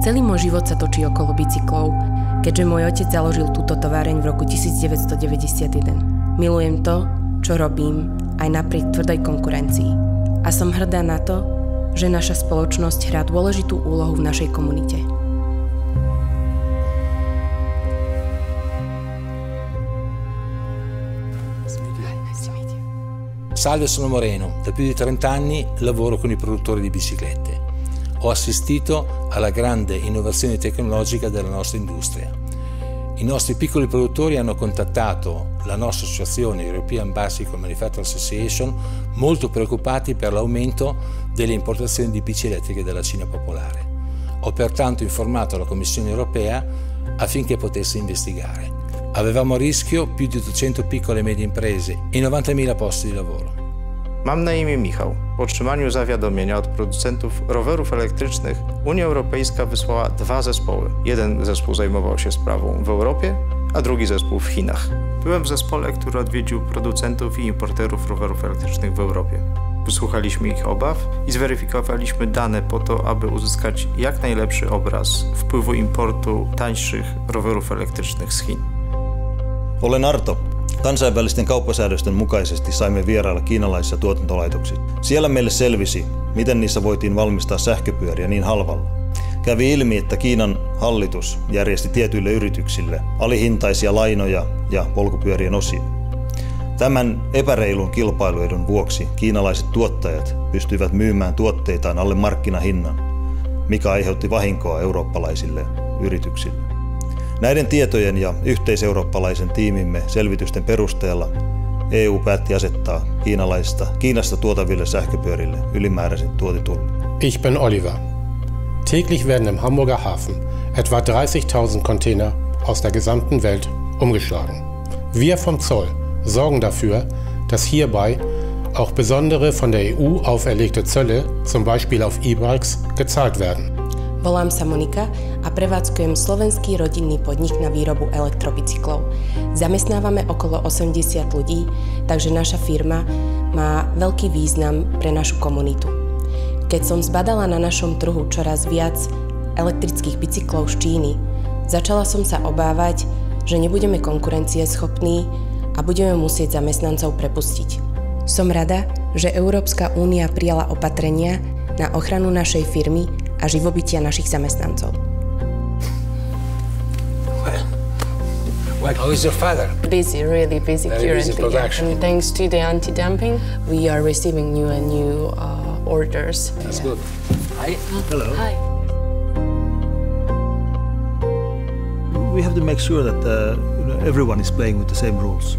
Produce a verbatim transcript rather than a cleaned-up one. Celý môj život sa točí okolo bicyklov, keďže môj otec založil túto továreň v roku tisíc deväťsto deväťdesiatjeden. Milujem to, čo robím, aj napriek tvrdej konkurencii. A som hrdá na to, že naša spoločnosť hrá dôležitú úlohu v našej komunite. Salve, sono Moreno. Da più di trent'anni lavoro con i produttori di biciclette. Ho assistito alla grande innovazione tecnologica della nostra industria. I nostri piccoli produttori hanno contattato la nostra associazione European Bicycle Manufacturer Association molto preoccupati per l'aumento delle importazioni di bici elettriche dalla Cina popolare. Ho pertanto informato la Commissione europea affinché potesse investigare. Avevamo a rischio più di ottocento piccole e medie imprese e novantamila posti di lavoro. Mam na imię Michał. Po otrzymaniu zawiadomienia od producentów rowerów elektrycznych Unia Europejska wysłała dwa zespoły. Jeden zespół zajmował się sprawą w Europie, a drugi zespół w Chinach. Byłem w zespole, który odwiedził producentów i importerów rowerów elektrycznych w Europie. Wysłuchaliśmy ich obaw i zweryfikowaliśmy dane po to, aby uzyskać jak najlepszy obraz wpływu importu tańszych rowerów elektrycznych z Chin. Olen Arto. Kansainvälisten kauppasäädösten mukaisesti saimme vierailla kiinalaisissa tuotantolaitoksissa. Siellä meille selvisi, miten niissä voitiin valmistaa sähköpyöriä niin halvalla. Kävi ilmi, että Kiinan hallitus järjesti tietyille yrityksille alihintaisia lainoja ja polkupyörien osia. Tämän epäreilun kilpailuedun vuoksi kiinalaiset tuottajat pystyivät myymään tuotteitaan alle markkinahinnan, mikä aiheutti vahinkoa eurooppalaisille yrityksille. Näiden tietojen ja yhteiseurooppalaisen tiimimme selvitysten perusteella E U päätti asettaa kiinalaista, Kiinasta tuotaville sähköpyörille ylimääräiset tuotitullit. Ich bin Oliver. Täglich werden im Hamburger Hafen etwa dreißigtausend Container aus der gesamten Welt umgeschlagen. Wir vom Zoll sorgen dafür, dass hierbei auch besondere von der E U auferlegte Zölle, zum Beispiel auf E-Bikes, gezahlt werden. Volám sa Monika a prevádzkujem slovenský rodinný podnik na výrobu elektrobicyklov. Zamestnávame okolo osemdesiat ľudí, takže naša firma má veľký význam pre našu komunitu. Keď som zbadala na našom trhu čoraz viac elektrických bicyklov z Číny, začala som sa obávať, že nebudeme konkurencieschopní a budeme musieť zamestnancov prepustiť. Som rada, že Európska únia prijala opatrenia na ochranu našej firmy a živobytia našich zamestnancov. Well, well, how is your father? Busy, really busy Very currently. Busy production. And thanks to the anti-dumping, we are receiving new and new uh, orders. That's yeah. good. Hi. Hello. Hi. We have to make sure that uh, you know, everyone is playing with the same rules.